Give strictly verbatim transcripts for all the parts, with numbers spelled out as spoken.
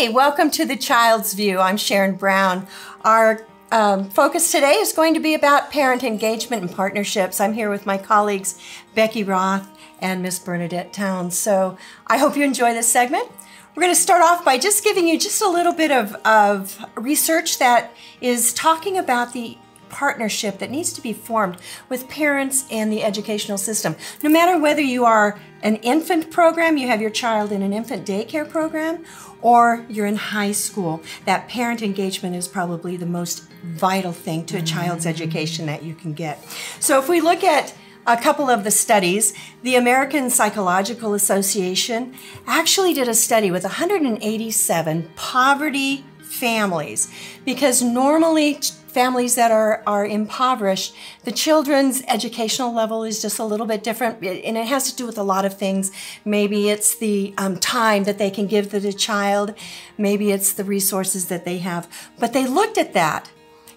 Hey, welcome to The Child's View. I'm Sharon Brown. Our um, focus today is going to be about parent engagement and partnerships. I'm here with my colleagues, Becky Roth and Miss Bernadette Town. So I hope you enjoy this segment. We're going to start off by just giving you just a little bit of, of research that is talking about the partnership that needs to be formed with parents and the educational system. No matter whether you are an infant program, you have your child in an infant daycare program, or you're in high school, that parent engagement is probably the most vital thing to a child's education that you can get. So if we look at a couple of the studies, the American Psychological Association actually did a study with one hundred eighty-seven poverty families, because normally families that are, are impoverished, the children's educational level is just a little bit different, and it has to do with a lot of things. Maybe it's the um, time that they can give to the child, maybe it's the resources that they have. But they looked at that,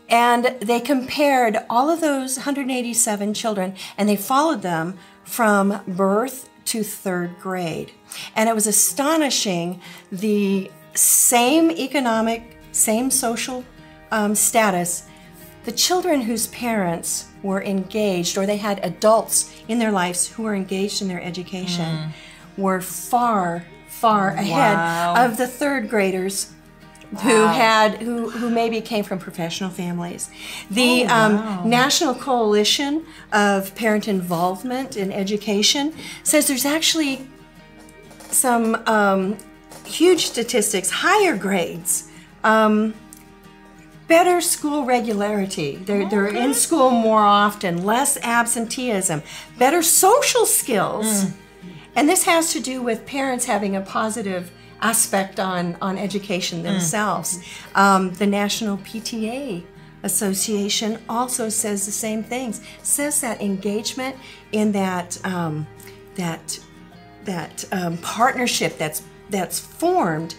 and they compared all of those one hundred eighty-seven children, and they followed them from birth to third grade. And it was astonishing, the same economic, same social Um, status, the children whose parents were engaged, or they had adults in their lives who were engaged in their education, mm. were far, far ahead wow. of the third graders wow. who had, who, who maybe came from professional families. The oh, wow. um, National Coalition of Parent Involvement in Education says there's actually some um, huge statistics, higher grades, um, better school regularity. They're, they're in school more often, less absenteeism, better social skills. Mm. And this has to do with parents having a positive aspect on, on education themselves. Mm. Um, the National P T A Association also says the same things. Says that engagement in that, um, that, that um, partnership that's, that's formed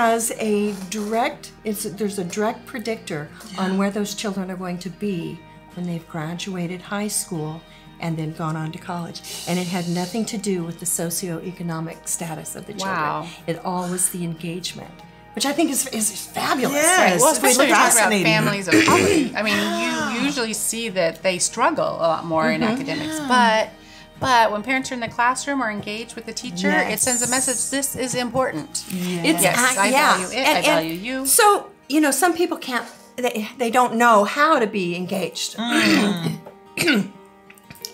has a direct, it's, there's a direct predictor yeah. on where those children are going to be when they've graduated high school and then gone on to college. And it had nothing to do with the socioeconomic status of the wow. children. It all was the engagement, which I think is, is fabulous. Yes, right? Well, especially when you talk about families of poverty. I mean, yeah. you usually see that they struggle a lot more mm-hmm. in academics, yeah. but But when parents are in the classroom or engage with the teacher, yes. it sends a message, this is important. Yes, it's, yes I yeah. value it, and, I value you. So, you know, some people can't, they, they don't know how to be engaged mm.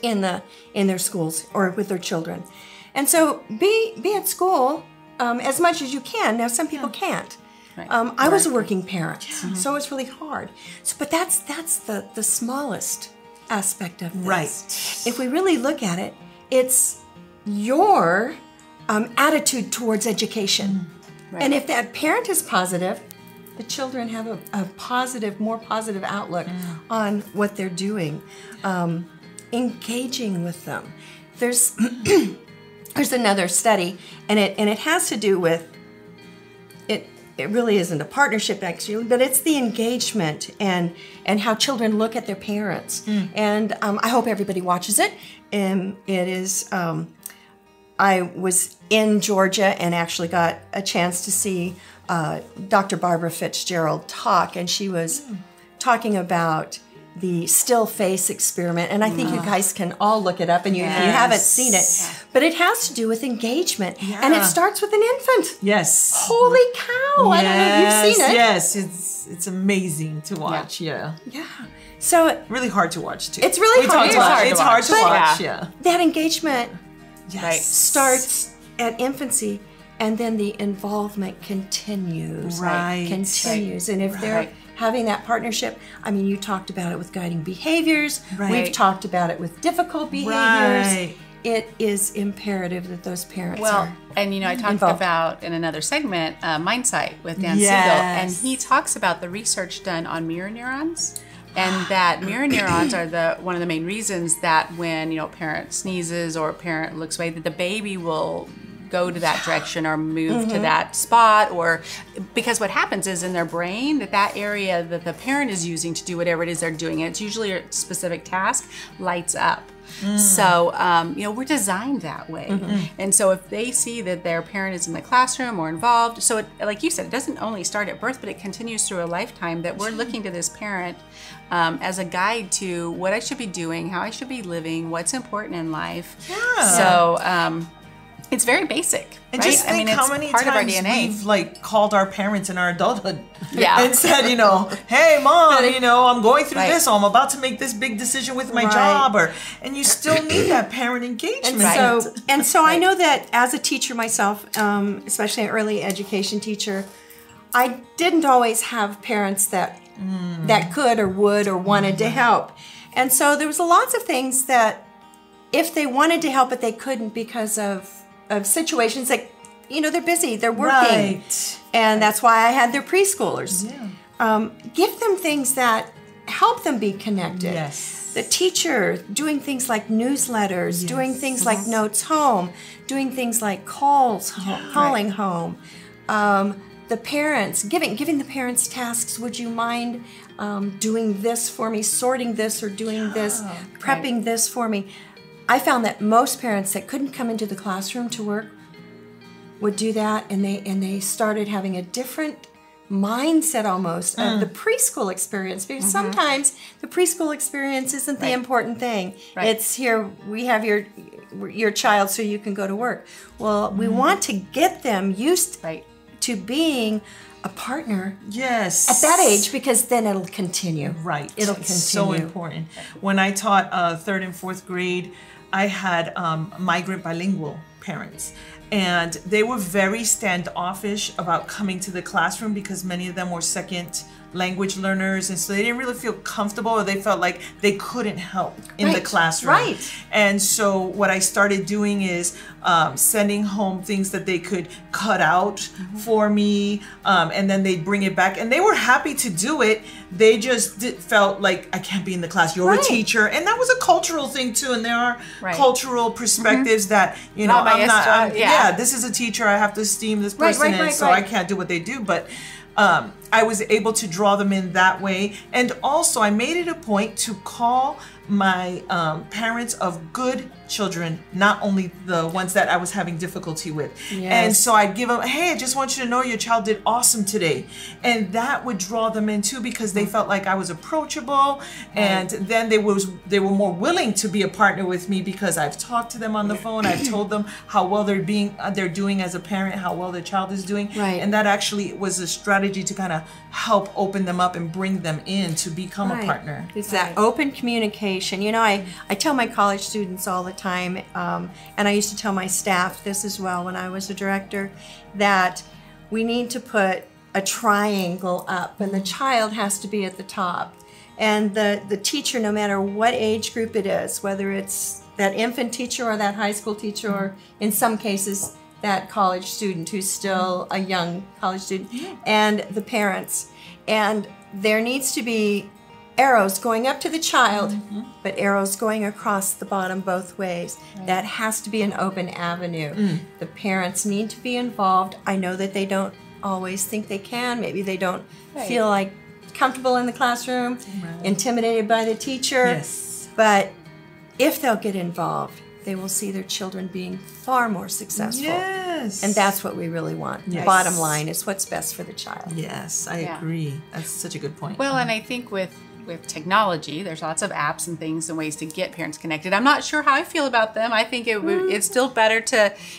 in, the, in their schools or with their children. And so be, be at school um, as much as you can. Now, some people yeah. can't. Right. Um, I right. was a working parent, yeah. so it's really hard. So, but that's, that's the, the smallest aspect of this. Right. If we really look at it, it's your um, attitude towards education. Mm-hmm. Right. And if that parent is positive, the children have a, a positive, more positive outlook mm. on what they're doing. Um, engaging with them. There's there's another study, and it and it has to do with it. It really isn't a partnership, actually, but it's the engagement and and how children look at their parents. Mm. And um, I hope everybody watches it. And it is. Um, I was in Georgia and actually got a chance to see uh, Doctor Barbara Fitzgerald talk, and she was mm. talking about the still face experiment, and I think yeah. you guys can all look it up, and you, yes. if you haven't seen it, but it has to do with engagement, yeah. and it starts with an infant. Yes. Holy cow! Yes. I don't know if you've seen it. Yes, it's it's amazing to watch. Yeah. Yeah. yeah. So really hard to watch too. It's really it's hard, hard, to watch. Watch. It's hard to watch. Hard to watch. Yeah. That engagement yes. right. starts at infancy, and then the involvement continues. Right. Continues, right. and if right. they're having that partnership. I mean, you talked about it with guiding behaviors. Right. We've talked about it with difficult behaviors. Right. It is imperative that those parents well, are Well, and you know, I talked involved. about in another segment, uh, Mindsight with Dan yes. Siegel, and he talks about the research done on mirror neurons, and that mirror neurons are the one of the main reasons that when, you know, a parent sneezes or a parent looks away, that the baby will go to that direction or move mm-hmm. to that spot, or because what happens is in their brain that that area that the parent is using to do whatever it is they're doing, and it's usually a specific task, lights up. Mm. So, um, you know, we're designed that way. Mm-hmm. And so if they see that their parent is in the classroom or involved, so it, like you said, it doesn't only start at birth, but it continues through a lifetime that we're looking to this parent um, as a guide to what I should be doing, how I should be living, what's important in life. Yeah. So um, it's very basic. And right? Just think I mean, how it's many part times of our D N A. We've like called our parents in our adulthood yeah. and said, you know, hey mom, you know, I'm going through right. this, or I'm about to make this big decision with my right. job, or and you still need that parent engagement. And so, right. and so I know that as a teacher myself, um, especially an early education teacher, I didn't always have parents that mm. that could or would or wanted mm. to help, and so there was lots of things that if they wanted to help, but they couldn't because of. Of situations that, you know, they're busy, they're working, right. and that's why I had their preschoolers. Yeah. Um, give them things that help them be connected. Yes. The teacher doing things like newsletters, yes. doing things like notes home, doing things like calls, home, yeah. calling right. home. Um, the parents giving giving the parents tasks. Would you mind um, doing this for me? Sorting this or doing yeah. this, prepping right. this for me. I found that most parents that couldn't come into the classroom to work would do that, and they and they started having a different mindset almost mm. of the preschool experience, because mm-hmm. sometimes the preschool experience isn't the right. important thing. Right. It's here, we have your your child so you can go to work. Well, mm-hmm. we want to get them used right. to being a partner yes at that age, because then it'll continue right it'll continue. So important. When I taught uh, third and fourth grade, I had um, migrant bilingual parents, and they were very standoffish about coming to the classroom because many of them were second language learners, and so they didn't really feel comfortable, or they felt like they couldn't help in right. the classroom. Right. And so what I started doing is um, sending home things that they could cut out mm-hmm. for me, um, and then they'd bring it back, and they were happy to do it. They just did, felt like, I can't be in the class, you're right. a teacher. And that was a cultural thing too, and there are right. cultural perspectives mm-hmm. that, you know, not I'm not, I'm, yeah. yeah, this is a teacher, I have to esteem this person, right, right, and right, so right. I can't do what they do, but Um, I was able to draw them in that way. And also I made it a point to call my um, parents of good children, not only the ones that I was having difficulty with. Yes. And so I'd give them, hey, I just want you to know your child did awesome today. And that would draw them in too, because they felt like I was approachable. And then they, was, they were more willing to be a partner with me, because I've talked to them on the phone. I've told them how well they're, being, uh, they're doing as a parent, how well their child is doing. Right. And that actually was a strategy to kind of help open them up and bring them in to become right. a partner. It's that right. open communication. You know, I, I tell my college students all the time, um, and I used to tell my staff this as well when I was a director, that we need to put a triangle up, and the child has to be at the top. And the, the teacher, no matter what age group it is, whether it's that infant teacher or that high school teacher, mm-hmm. or in some cases, that college student who's still a young college student, and the parents. And there needs to be arrows going up to the child, mm-hmm. but arrows going across the bottom both ways. Right. That has to be an open avenue. Mm. The parents need to be involved. I know that they don't always think they can. Maybe they don't right. feel like comfortable in the classroom, right. intimidated by the teacher. Yes. But if they'll get involved, they will see their children being far more successful. Yes. And that's what we really want. Yes. Bottom line is what's best for the child. Yes, I yeah. agree. That's such a good point. Well, and I think with with technology, there's lots of apps and things and ways to get parents connected. I'm not sure how I feel about them. I think it would, it's still better to,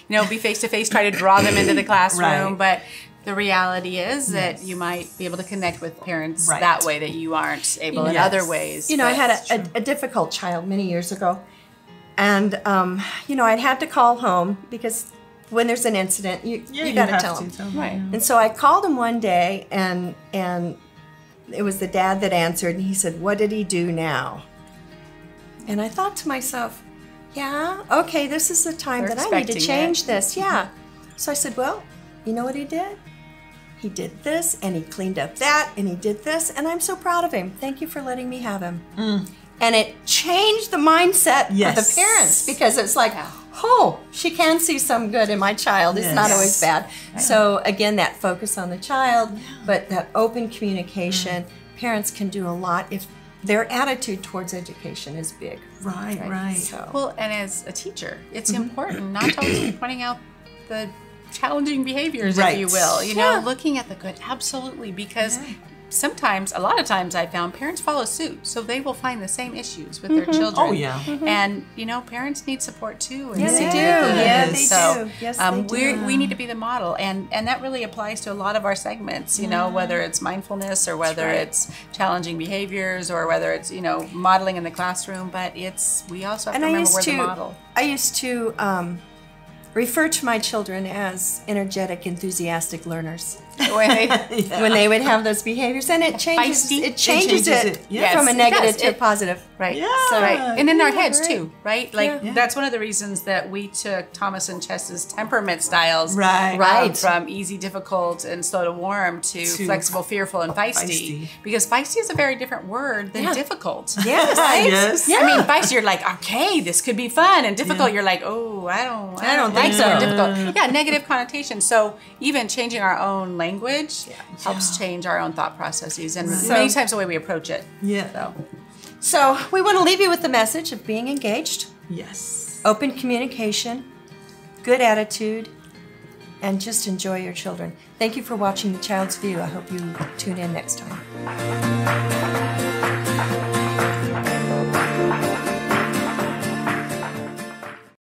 you know, be face-to-face, try to draw them into the classroom. Right. But the reality is yes. that you might be able to connect with parents right. that way that you aren't able yes. in other ways. You know, I had a, a, a difficult child many years ago. And, um, you know, I'd had to call home because when there's an incident, you, yeah, you got to tell them. Tell them. Right. And so I called him one day, and, and it was the dad that answered, and he said, what did he do now? And I thought to myself, yeah, okay, this is the time They're that I need to change it. This. Yeah. So I said, well, you know what he did? He did this, and he cleaned up that, and he did this, and I'm so proud of him. Thank you for letting me have him. Mm. And it changed the mindset yes. of the parents, because it's like, oh, she can see some good in my child. It's yes. not always bad. Right. So again, that focus on the child, yeah. but that open communication. Mm-hmm. Parents can do a lot if their attitude towards education is big. Right, right. right. So. Well, and as a teacher, it's mm-hmm. important not always be pointing out the challenging behaviors, right. if you will. You yeah. know, looking at the good, absolutely, because yeah. sometimes, a lot of times I found, parents follow suit, so they will find the same issues with mm-hmm. their children. Oh, yeah. Mm-hmm. And, you know, parents need support, too. And yes, they do. Yeah, they so, do. Yes, um, they do. We need to be the model, and, and that really applies to a lot of our segments, you yeah. know, whether it's mindfulness or whether right. it's challenging behaviors or whether it's, you know, modeling in the classroom, but it's, we also have and to remember we're to, the model. I used to um, refer to my children as energetic, enthusiastic learners. When they, yeah. when they would have those behaviors, and it changes, it changes it, changes it, it. Yes. from a negative to a positive, right? Yeah. So, right, and in yeah, our heads right. too, right? Like yeah. Yeah. that's one of the reasons that we took Thomas and Chess's temperament styles, right, right, from easy, difficult, and slow to warm to, to flexible, fearful, and feisty, feisty, because feisty is a very different word than yeah. difficult. Yes, right? yes. Yeah. I mean, feisty, you're like, okay, this could be fun, and difficult, yeah. you're like, oh, I don't, I don't, I don't like so difficult. Yeah, negative connotation. So even changing our own language yeah. helps yeah. change our own thought processes and right. so, many times the way we approach it. Yeah. So. so we want to leave you with the message of being engaged. Yes. Open communication, good attitude, and just enjoy your children. Thank you for watching The Child's View. I hope you tune in next time.